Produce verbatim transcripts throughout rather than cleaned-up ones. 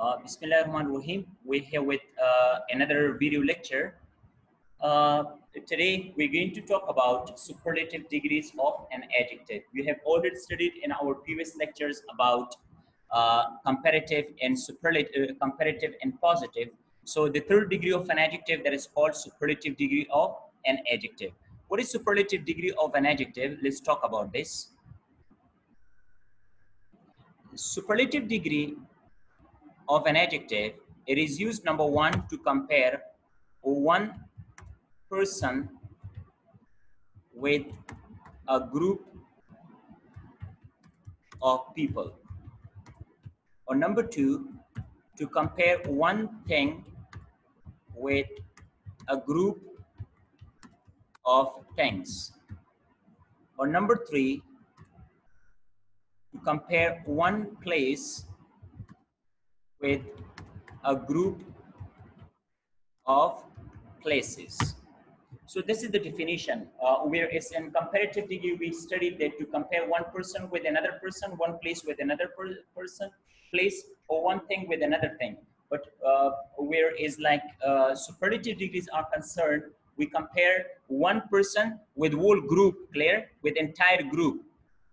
Uh, Bismillahirrahmanirrahim. We're here with uh, another video lecture. Uh, today we're going to talk about superlative degrees of an adjective. We have already studied in our previous lectures about uh, comparative and superlative, uh, comparative and positive. So the third degree of an adjective, that is called superlative degree of an adjective. What is superlative degree of an adjective? Let's talk about this. Superlative degree of an adjective, it is used, number one, to compare one person with a group of people, or number two, to compare one thing with a group of things, or number three, to compare one place with a group of places. So this is the definition. Uh, where it's in comparative degree, we studied that to compare one person with another person, one place with another per person, place, or one thing with another thing. But uh, where is like uh, superlative degrees are concerned, we compare one person with whole group, clear, with entire group,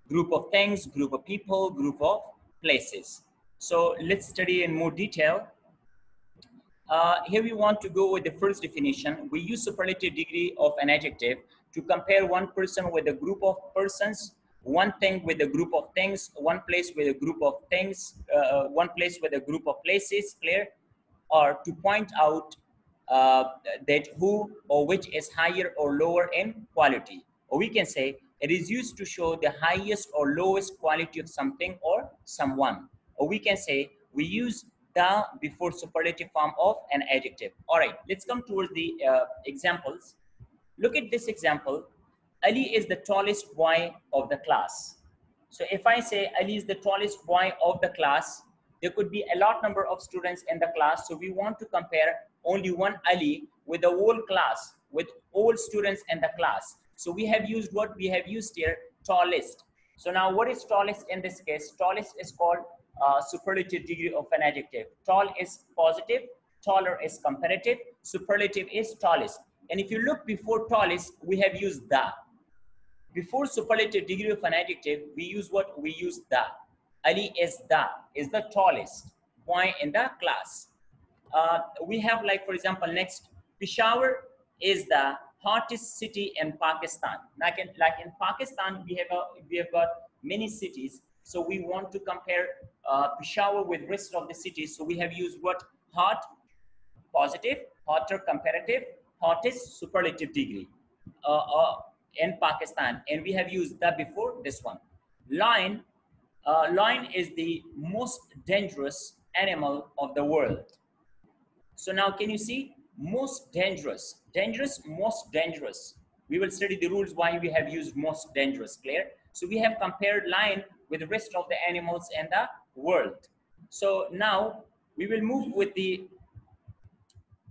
group of things, group of people, group of places. So let's study in more detail. Uh, here we want to go with the first definition. We use superlative degree of an adjective to compare one person with a group of persons, one thing with a group of things, one place with a group of things, uh, one place with a group of places, clear? Or to point out uh, that who or which is higher or lower in quality. Or we can say it is used to show the highest or lowest quality of something or someone. Or we can say we use the before superlative form of an adjective. All right, let's come towards the uh, examples. Look at this example. Ali is the tallest boy of the class. So if I say Ali is the tallest boy of the class, there could be a lot number of students in the class. So we want to compare only one Ali with the whole class, with all students in the class. So we have used what we have used here, tallest. So now what is tallest in this case? Tallest is called Uh, superlative degree of an adjective. Tall is positive, taller is comparative, superlative is tallest. And if you look before tallest, we have used the. Before superlative degree of an adjective, we use what? We use the. Ali is the, is the tallest boy in the class. Uh, we have, like, for example, next, Peshawar is the hottest city in Pakistan. Like in, like in Pakistan, we have, a, we have got many cities. So we want to compare uh, Peshawar with rest of the cities. So we have used what? Hot, positive, hotter, comparative, hottest, superlative degree uh, uh, in Pakistan. And we have used that before this one. Lion, uh, lion is the most dangerous animal of the world. So now can you see? Most dangerous, dangerous, most dangerous. We will study the rules why we have used most dangerous, clear? So we have compared lion with the rest of the animals in the world. So now we will move with the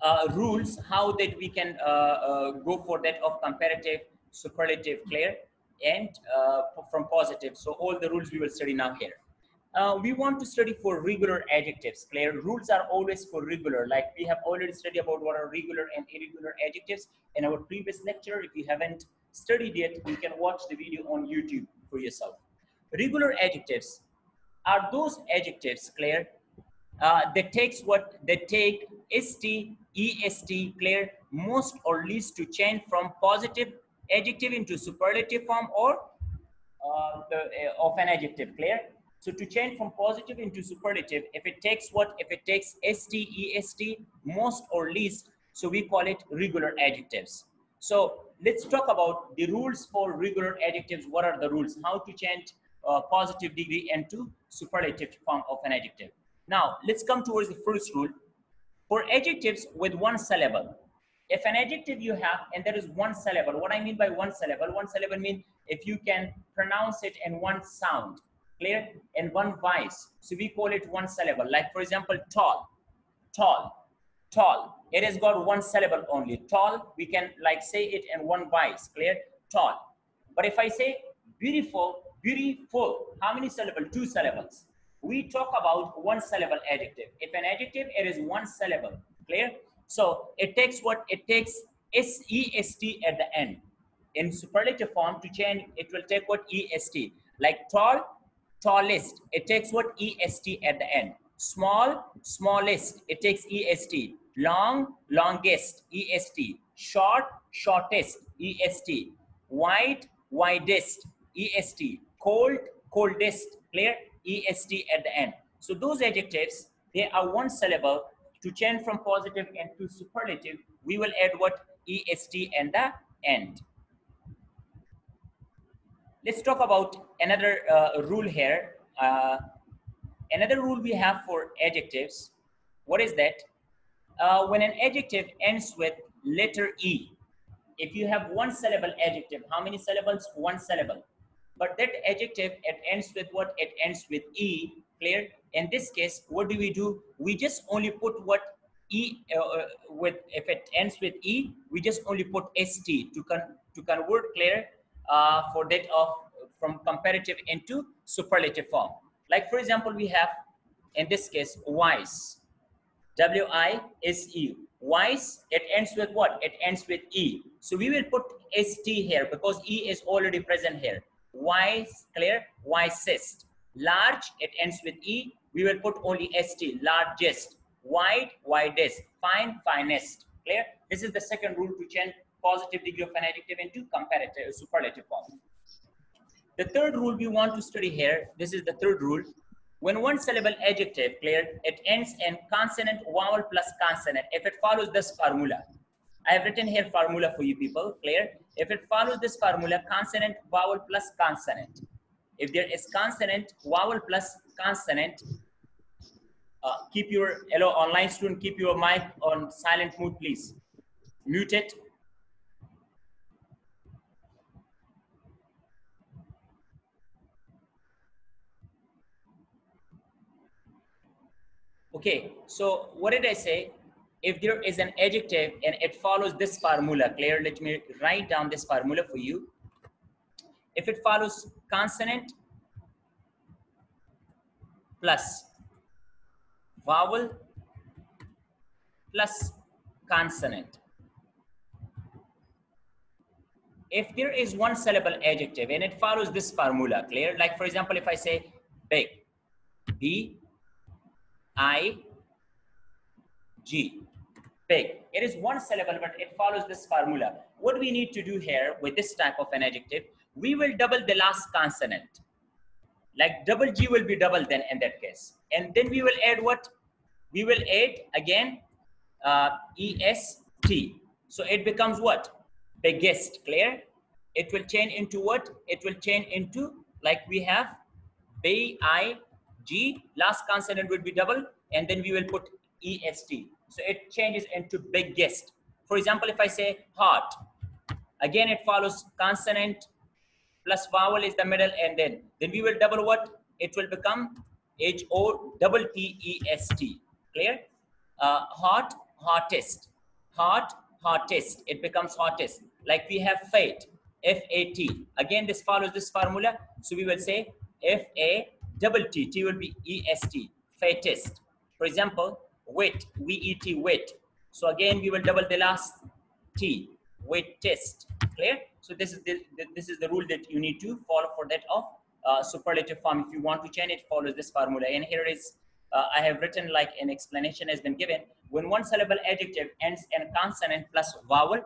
uh, rules, how that we can uh, uh, go for that of comparative, superlative, clear, and uh, from positive. So all the rules we will study now here. Uh, we want to study for regular adjectives, clear. Rules are always for regular, like we have already studied about what are regular and irregular adjectives in our previous lecture. If you haven't studied yet, you can watch the video on YouTube for yourself. Regular adjectives are those adjectives, clear, uh, that takes what they take st, est, clear, most or least to change from positive adjective into superlative form or uh, the, uh, of an adjective, clear. So to change from positive into superlative, if it takes what? If it takes st, est, most or least, so we call it regular adjectives. So let's talk about the rules for regular adjectives. What are the rules? How to change Uh, positive degree into superlative form of an adjective. Now let's come towards the first rule for adjectives with one syllable. If an adjective you have and there is one syllable, what I mean by one syllable? One syllable means if you can pronounce it in one sound, clear, and one voice. So we call it one syllable. Like for example, tall, tall, tall. It has got one syllable only. Tall. We can like say it in one voice, clear, tall. But if I say beautiful. Beautiful. How many syllables? Two syllables. we talk about one syllable adjective. If an adjective, it is one syllable. Clear? So it takes what? It takes S E S T at the end. In superlative form, to change, it will take what? E S T. Like tall, tallest. It takes what? E S T at the end. Small, smallest. It takes E S T. Long, longest. E S T. Short, shortest. E S T. Wide, widest. E S T. Cold, coldest. Clear? E S T at the end. So those adjectives, they are one syllable. To change from positive and to superlative, we will add what? E S T and the end. Let's talk about another uh, rule here. Uh, another rule we have for adjectives. What is that? Uh, when an adjective ends with letter E, if you have one syllable adjective, how many syllables? One syllable. But that adjective, it ends with what? It ends with E. Clear? In this case, what do we do? We just only put what? E uh, with, if it ends with E, we just only put S T to con to convert, clear, uh, for that of from comparative into superlative form. Like for example, we have in this case wise, W I S E. Wise, it ends with what? It ends with E. So we will put S T here because E is already present here. Wise, clear, wisest. Large, it ends with E. We will put only S T, largest. Wide, widest. Fine, finest. Clear? This is the second rule to change positive degree of an adjective into comparative superlative form. The third rule we want to study here, this is the third rule. When one syllable adjective, clear, it ends in consonant, vowel plus consonant. If it follows this formula, I have written here formula for you people, clear? If it follows this formula, consonant, vowel plus consonant. If there is consonant, vowel plus consonant, uh, keep your, hello online student, keep your mic on silent mode, please. Mute it. Okay, so what did I say? If there is an adjective and it follows this formula, clear, let me write down this formula for you. If it follows consonant plus vowel plus consonant. If there is one syllable adjective and it follows this formula, clear, like for example, if I say big, B I G, big. It is one syllable, but it follows this formula. What we need to do here with this type of an adjective, we will double the last consonant. Like double G will be double then in that case. And then we will add what? We will add again uh, E S T. So it becomes what? Biggest, clear? It will change into what? It will change into like we have B I G. Last consonant would be double. And then we will put E S T. So it changes into biggest. For example, if I say heart, again it follows consonant plus vowel is the middle, and then then we will double what? It will become H O double T E S T. Clear? Uh, hot, hottest, hot, hottest. It becomes hottest. Like we have fate, F A T. Again, this follows this formula. So we will say F A double T. T will be E S T. Fatest. For example, wet, W E T, wet. So again, we will double the last T. Wet test. Clear? So this is the, this is the rule that you need to follow for that of uh, superlative form. If you want to change it, follows this formula. And here is uh, I have written like an explanation has been given. When one syllable adjective ends in consonant plus vowel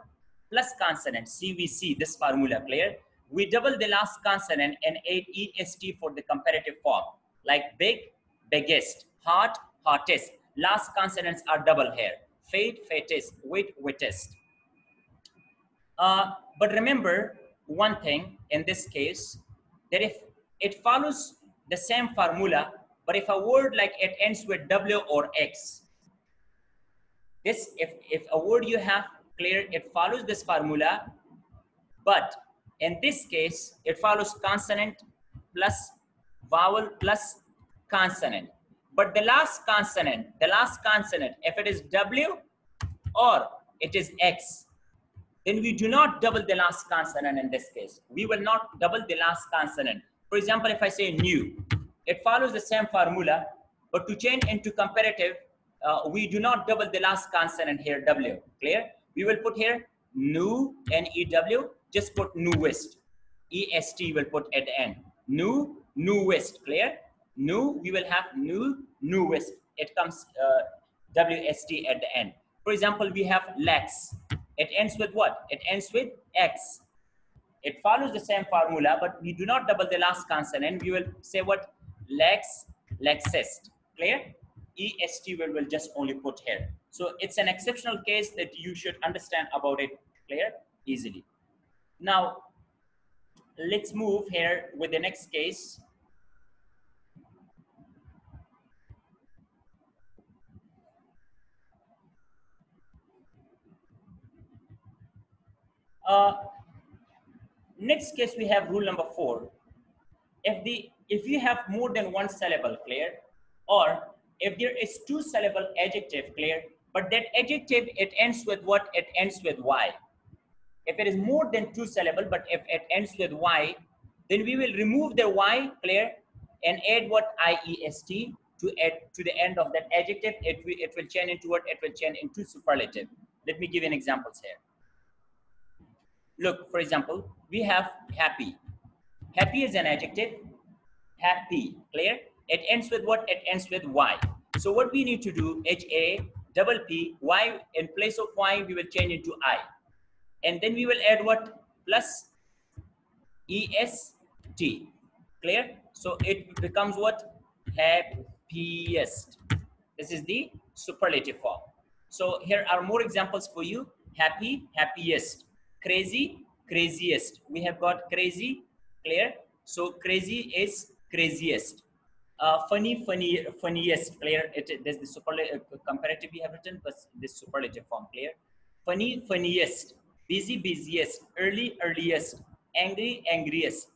plus consonant, C V C, this formula, clear? We double the last consonant and add E S T for the comparative form. Like big, biggest, heart, hottest. Last consonants are double here. Fate, fatest, wit, wittest. Uh, but remember one thing in this case, that if it follows the same formula, but if a word like it ends with W or X, this, if, if a word you have, clear, it follows this formula, but in this case, it follows consonant plus vowel plus consonant. But the last consonant, the last consonant, if it is W or it is X, then we do not double the last consonant in this case. We will not double the last consonant. For example, if I say new, It follows the same formula, but to change into comparative, uh, we do not double the last consonant here, W. Clear? We will put here new, N E W, just put newest. E S T will put at the end. New, newest. Clear? New, we will have new, newest. It comes uh, W S T at the end. For example, we have lax. It ends with what? It ends with X. It follows the same formula, but we do not double the last consonant. We will say what? Lex, lexist. Clear? E S T we will just only put here. So it's an exceptional case that you should understand about it. Clear? Easily. Now, let's move here with the next case. Uh, Next case, we have rule number four. If the if you have more than one syllable, clear, or if there is two syllable adjective, clear, but that adjective it ends with what? It ends with Y. If it is more than two syllable, but if it ends with Y, then we will remove the Y, clear, and add what? I E S T to add to the end of that adjective. It will it will change into what? It will change into superlative. Let me give you an example here. Look, for example, we have happy. Happy is an adjective. Happy, clear? It ends with what? It ends with Y. So what we need to do, H A, double P, Y, in place of Y, we will change it to I. And then we will add what? Plus E S T, clear? So it becomes what? Happiest. This is the superlative form. So here are more examples for you. Happy, happiest. Crazy, craziest. We have got crazy, clear? So crazy is craziest. Uh, funny, funny, funniest, clear? It, there's the superlative comparative we have written, but this superlative form, clear? Funny, funniest. Busy, busiest. Early, earliest. Angry, angriest.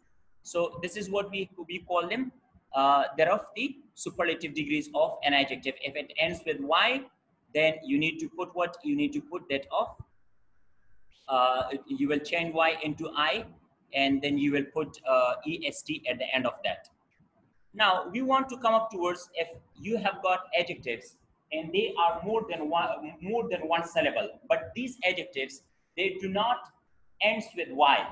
So this is what we, we call them. Uh, they're of the superlative degrees of an adjective. If it ends with Y, then you need to put what? You need to put that of. Uh, you will change Y into I, and then you will put uh, E S T at the end of that. Now, we want to come up towards if you have got adjectives and they are more than one, more than one syllable, but these adjectives, they do not end with Y.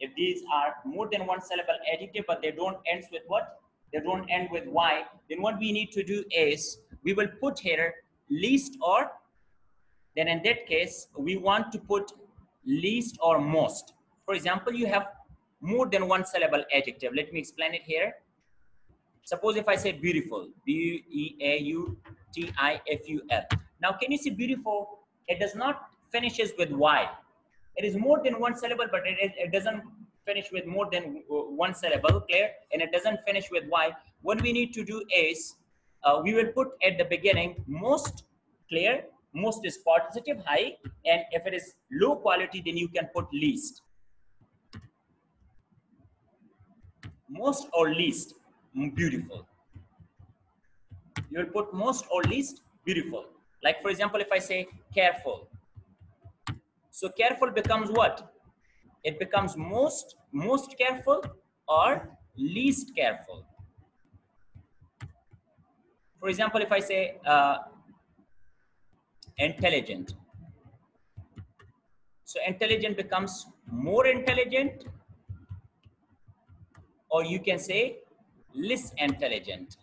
If these are more than one syllable adjective, but they don't end with what? They don't end with Y. Then what we need to do is, we will put here least or, then in that case, we want to put least or most. For example, you have more than one syllable adjective. Let me explain it here. Suppose if I say beautiful, B E A U T I F U L. Now, can you see beautiful? It does not finishes with Y. It is more than one syllable, but it, it doesn't finish with more than one syllable, clear? And it doesn't finish with Y. What we need to do is, uh, we will put at the beginning most, clear? Most is positive, high, and if it is low quality, then you can put least. Most or least, beautiful. You will put most or least, beautiful. Like for example, if I say careful. So careful becomes what? It becomes most, most careful or least careful. For example, if I say, uh, intelligent. So intelligent becomes more intelligent, or you can say less intelligent.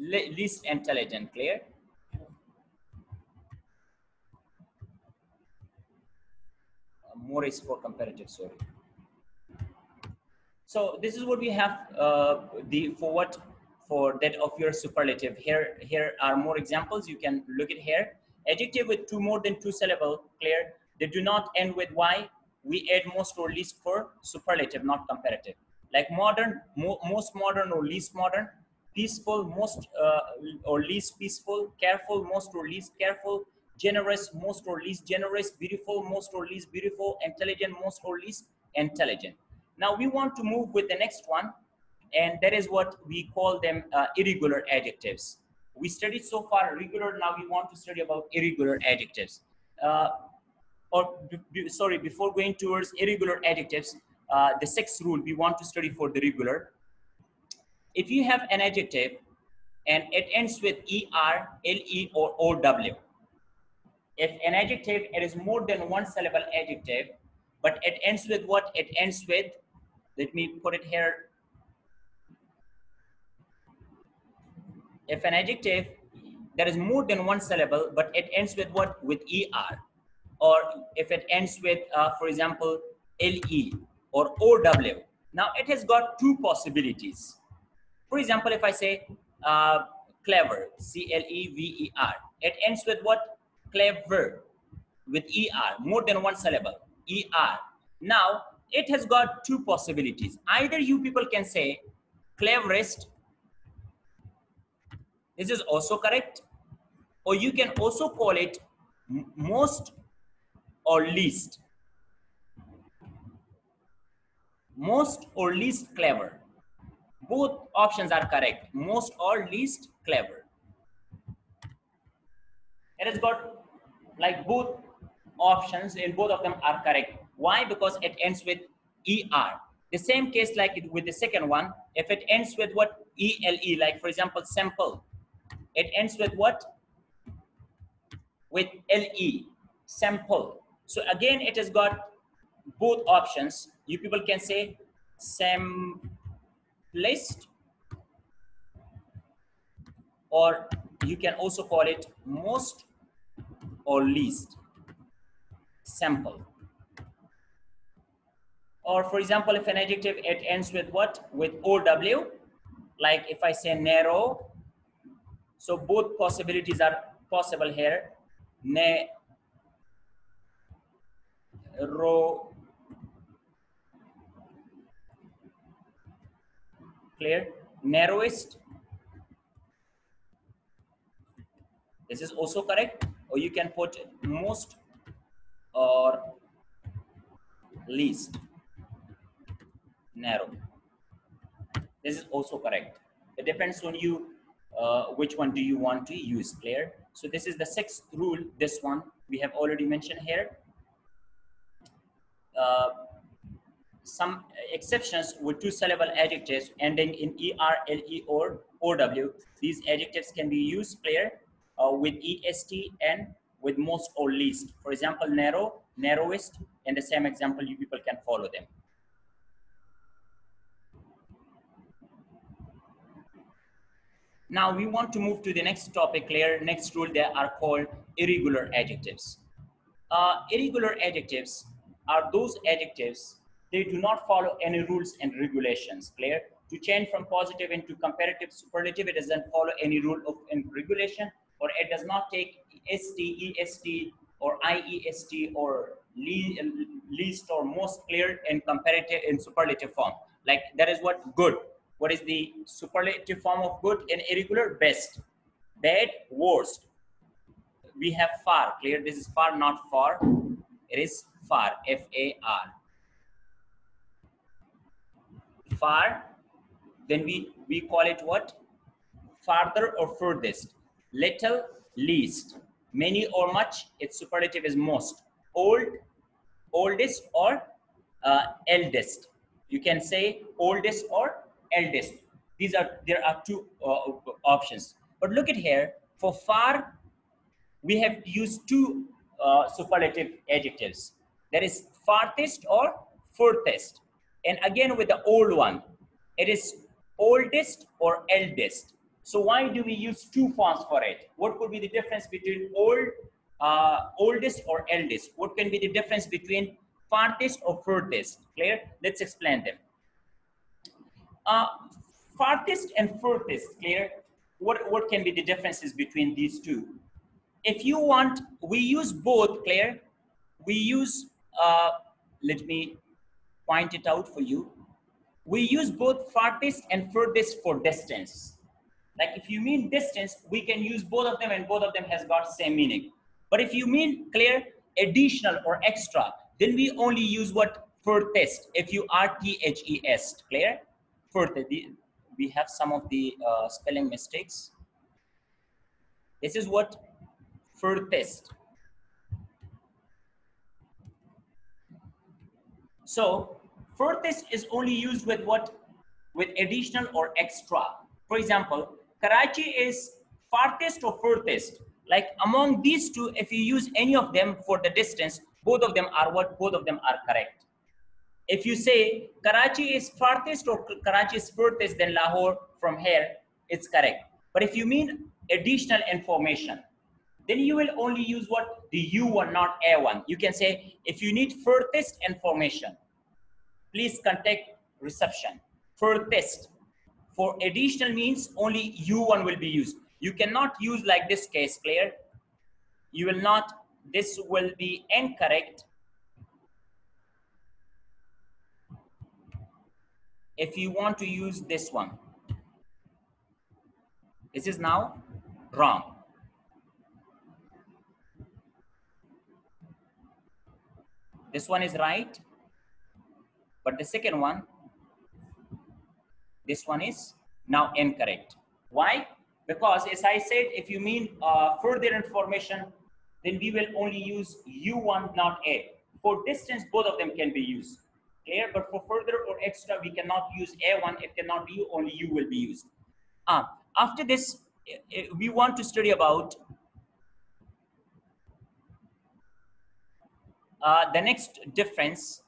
Le- least intelligent, clear? More is for comparative, sorry. So this is what we have uh, the for what for that of your superlative. Here, here are more examples. You can look at here. Adjective with two more than two syllable, clear? They do not end with Y. We add most or least for superlative, not comparative. Like modern, mo most modern or least modern. Peaceful, most uh, or least peaceful. Careful, most or least careful. Generous, most or least generous. Beautiful, most or least beautiful. Intelligent, most or least intelligent. Now we want to move with the next one. And that is what we call them uh, irregular adjectives. We studied so far regular, now we want to study about irregular adjectives. Uh, or sorry, before going towards irregular adjectives, uh, the sixth rule we want to study for the regular. If you have an adjective and it ends with er, le, or ow, if an adjective, it is more than one syllable adjective, but it ends with what? It ends with, let me put it here. If an adjective that is more than one syllable, but it ends with what? With er. Or if it ends with, uh, for example, le or ow. Now it has got two possibilities. For example, if I say uh, clever, C L E V E R, it ends with what? Clever, with er, more than one syllable, er. Now it has got two possibilities. Either you people can say cleverest, this is also correct, or you can also call it most or least. Most or least clever. Both options are correct. Most or least clever. It has got like both options, and both of them are correct. Why? Because it ends with er. The same case like it with the second one. If it ends with what? ele, like for example, simple. It ends with what? With le, sample. So again, it has got both options. You people can say simplest, or you can also call it most or least, sample. Or for example, if an adjective, it ends with what? With ow, like if I say narrow. So both possibilities are possible here. Narrow. Clear? Narrowest. This is also correct. Or you can put most or least. Narrow. This is also correct. It depends on you uh, which one do you want to use. Clear? So this is the sixth rule. This one we have already mentioned here. Uh, some exceptions with two syllable adjectives ending in er, le, or ow. These adjectives can be used, clear, uh, with est and with most or least. For example, narrow, narrowest, and the same example you people can follow them. Now we want to move to the next topic, clear. Next rule, they are called irregular adjectives. Uh, irregular adjectives are those adjectives, they do not follow any rules and regulations, clear? To change from positive into comparative superlative, it doesn't follow any rule of regulation, or it does not take est, est, or iest, or least or most, clear, in comparative in superlative form. Like that is what good. What is the superlative form of good in irregular? Best. Bad, worst. We have far, clear? This is far, not far. It is far, F A R. Far, then we, we call it what? Farther or furthest. Little, least. Many or much, its superlative is most. Old, oldest, or uh, eldest. You can say oldest or eldest. These are, there are two uh, options. But look at here, for far, we have used two uh, superlative adjectives. That is farthest or furthest. And again with the old one, it is oldest or eldest. So why do we use two forms for it? What could be the difference between old, uh, oldest or eldest? What can be the difference between farthest or furthest? Clear? Let's explain them. Uh, farthest and furthest, clear? What, what can be the differences between these two? If you want, we use both, clear? We use, uh, let me point it out for you. We use both farthest and furthest for distance. Like if you mean distance, we can use both of them and both of them has got same meaning. But if you mean, clear, additional or extra, then we only use what? Furthest, F U R T H E S, clear? Furthest. We have some of the uh, spelling mistakes. This is what? Furthest. So Furthest is only used with what? With additional or extra. For example, Karachi is farthest or furthest. Like among these two, if you use any of them for the distance, both of them are what? Both of them are correct. If you say Karachi is farthest or Karachi is furthest than Lahore from here, it's correct. But if you mean additional information, then you will only use what? The U one, not A one. You can say, if you need furthest information, please contact reception. Furthest. For additional means, only U one will be used. You cannot use like this case, Claire. You will not, this will be incorrect. If you want to use this one, this is now wrong. This one is right, but the second one, this one is now incorrect. Why? Because as I said, if you mean uh, further information, then we will only use U one, not A. For distance, both of them can be used. Clear? But for further or extra, we cannot use A one. It cannot be, only U will be used. Ah, after this, we want to study about uh, the next difference.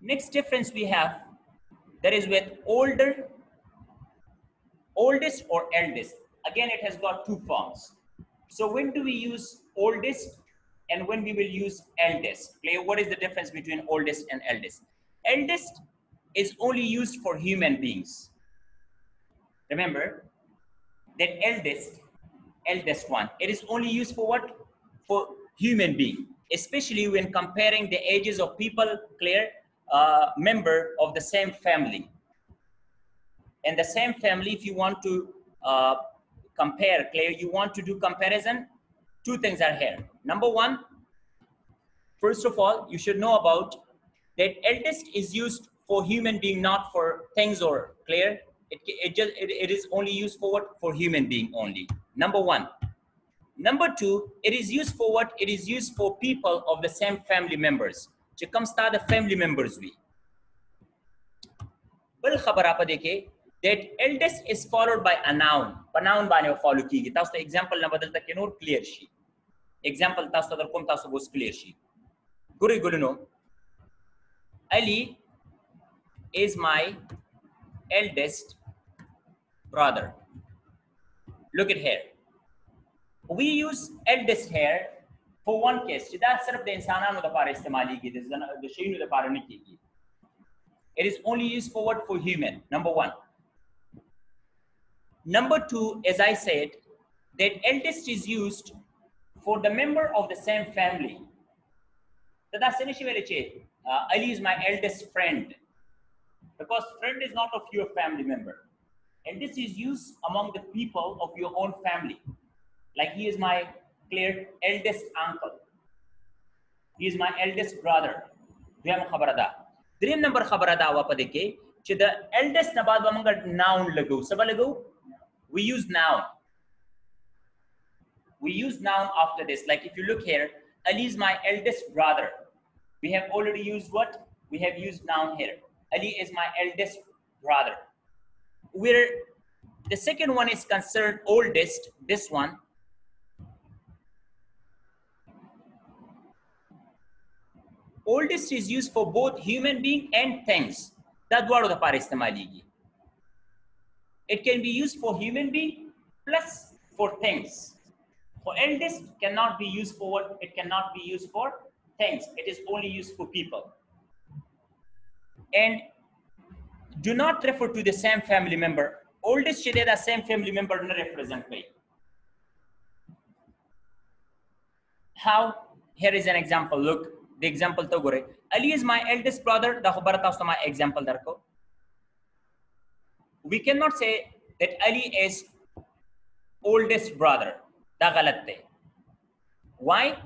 Next difference we have, that is with older, oldest or eldest. Again, it has got two forms. So when do we use oldest? And when we will use eldest. What is the difference between oldest and eldest? Eldest is only used for human beings. Remember that eldest, eldest one, it is only used for what? For human being, especially when comparing the ages of people, clear, uh, member of the same family. In the same family, if you want to uh, compare, clear, you want to do comparison, two things are here. Number one, first of all, you should know about that eldest is used for human being, not for things or clear. It, it, just, it, it is only used for what? For human being only. Number one. Number two, it is used for what? It is used for people of the same family members. So come start the family members. We. That eldest is followed by a noun. But noun bane follow ki. That's the example number that can or clear she. Example that's the com that's was clear she. Guru Guluno. Ali is my eldest brother. Look at here. We use eldest here for one case. That's sort of the insanano the para istemali ki. This is the shaynu the para niki ki. It is only used for what? For human. Number one. Number two, as I said, that eldest is used for the member of the same family. Uh, Ali is my eldest friend. Because friend is not of your family member. Eldest is used among the people of your own family. Like he is my clear eldest uncle. He is my eldest brother. Dream number khabaradawa padeke. So the eldest nabad wamangar noun lagu. Sabalago? We use noun. We use noun after this. Like if you look here, Ali is my eldest brother. We have already used what? We have used noun here. Ali is my eldest brother. Where the second one is concerned oldest, this one. Oldest is used for both human being and things. It can be used for human being plus for things. For eldest cannot be used for what? It cannot be used for things. It is only used for people. And do not refer to the same family member. Oldest should the same family member not represent me. How? Here is an example. Look. The example to gore. Ali is my eldest brother. The khabar ta usma example darko. We cannot say that Ali is oldest brother. Da galat hai. Why?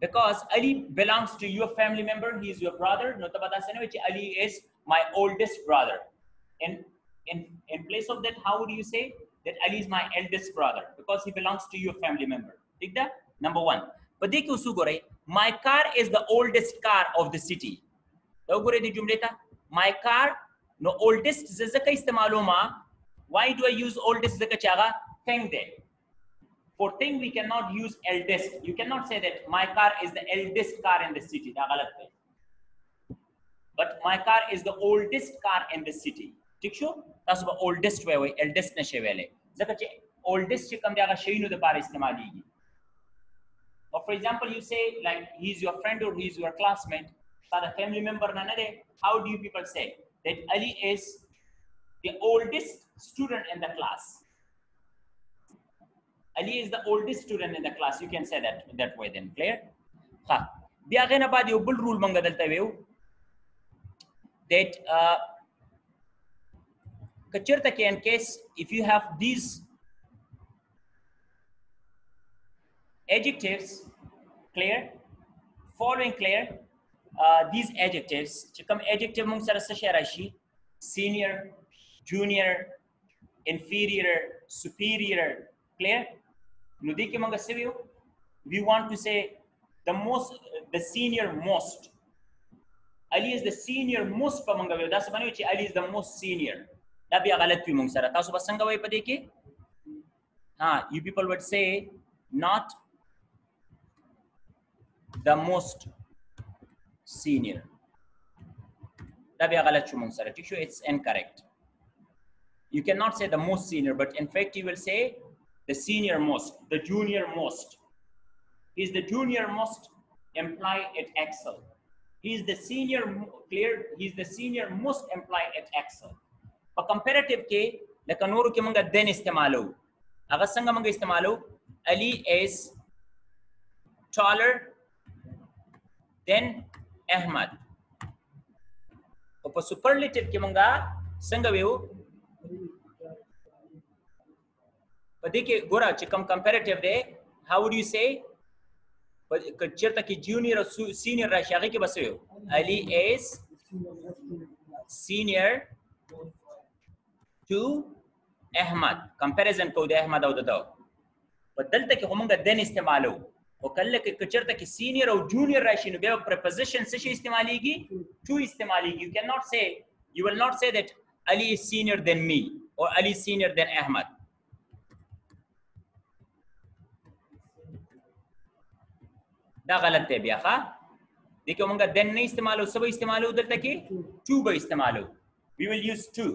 Because Ali belongs to your family member. He is your brother. No tabata sene which Ali is my oldest brother. In in in place of that, how would you say that Ali is my eldest brother? Because he belongs to your family member. Number one. But dekho su gore. My car is the oldest car of the city. My car, no oldest zaka istimaloma. Why do I use oldest zaka chaga? Thing there. For thing we cannot use eldest. You cannot say that my car is the eldest car in the city. But my car is the oldest car in the city. ठीक शो? तासुबा oldest वे वे eldest नशे वेले. जगह चे oldest चे कम जागा शेइनो द पार इस्तेमाली की. Or for example, you say like he is your friend or he is your classmate. Tara family member ना ना दे. How do you people say that Ali is the oldest student in the class? Ali is the oldest student in the class. You can say that that way then. Clear? हाँ. दियागे ना बाद यो bull rule मंगा दलता है वो. That uh, in case if you have these adjectives, clear, following clear, uh, these adjectives, adjective senior, junior, inferior, superior, clear. We want to say the most, the senior most. Ali is the senior most pamanga we. That's why Ali is the most senior. That be a galat pimung sara. Tasu basanga we padeke. Ah, you people would say not the most senior. That be a galat chumung sara. It's incorrect. You cannot say the most senior, but in fact you will say the senior most, the junior most. Is the junior most imply it excel? He is the senior, clear, he is the senior most employed at Excel. But comparative ke, lakanoru ke manga then istemalo. Aga sanga manga istemalo, Ali is taller than Ahmad. Opa superlative ke manga sanga veo. But deke gora chikam comparative de, how would you say? Junior senior Ali is senior to Ahmad. Comparison code Ahmad out the dog. But Delta Homunga then istemalo. Okale Kachirta senior or junior Rashin preposition Sishi istemaligi to istemaligi. You cannot say, you will not say that Ali is senior than me or Ali is senior than Ahmad. دا غلط ہے بیا خواہ دیکھو منگا then نہیں استعمالو سب استعمالو دلتا کی to با استعمالو we will use to.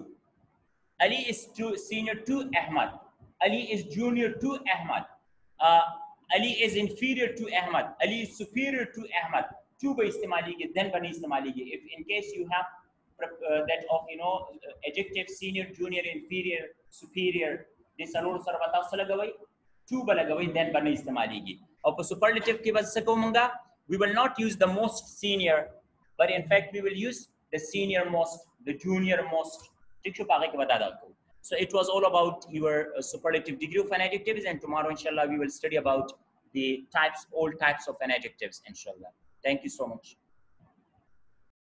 Ali is to senior to Ahmad. Ali is junior to Ahmad. uh, Ali is inferior to Ahmad. Ali is superior to Ahmad. To با استعمالی گے then بنی استعمالی گے. If in case you have uh, that of you know adjective senior, junior, inferior, superior this alone سر بتاو سلگوئی to با لگوئی then بنی استعمالی گے. Of superlative ke wajah se kahunga we will not use the most senior, but in fact we will use the senior most, the junior most. So it was all about your superlative degree of an adjectives, and tomorrow inshallah we will study about the types, all types of an adjectives inshallah. Thank you so much.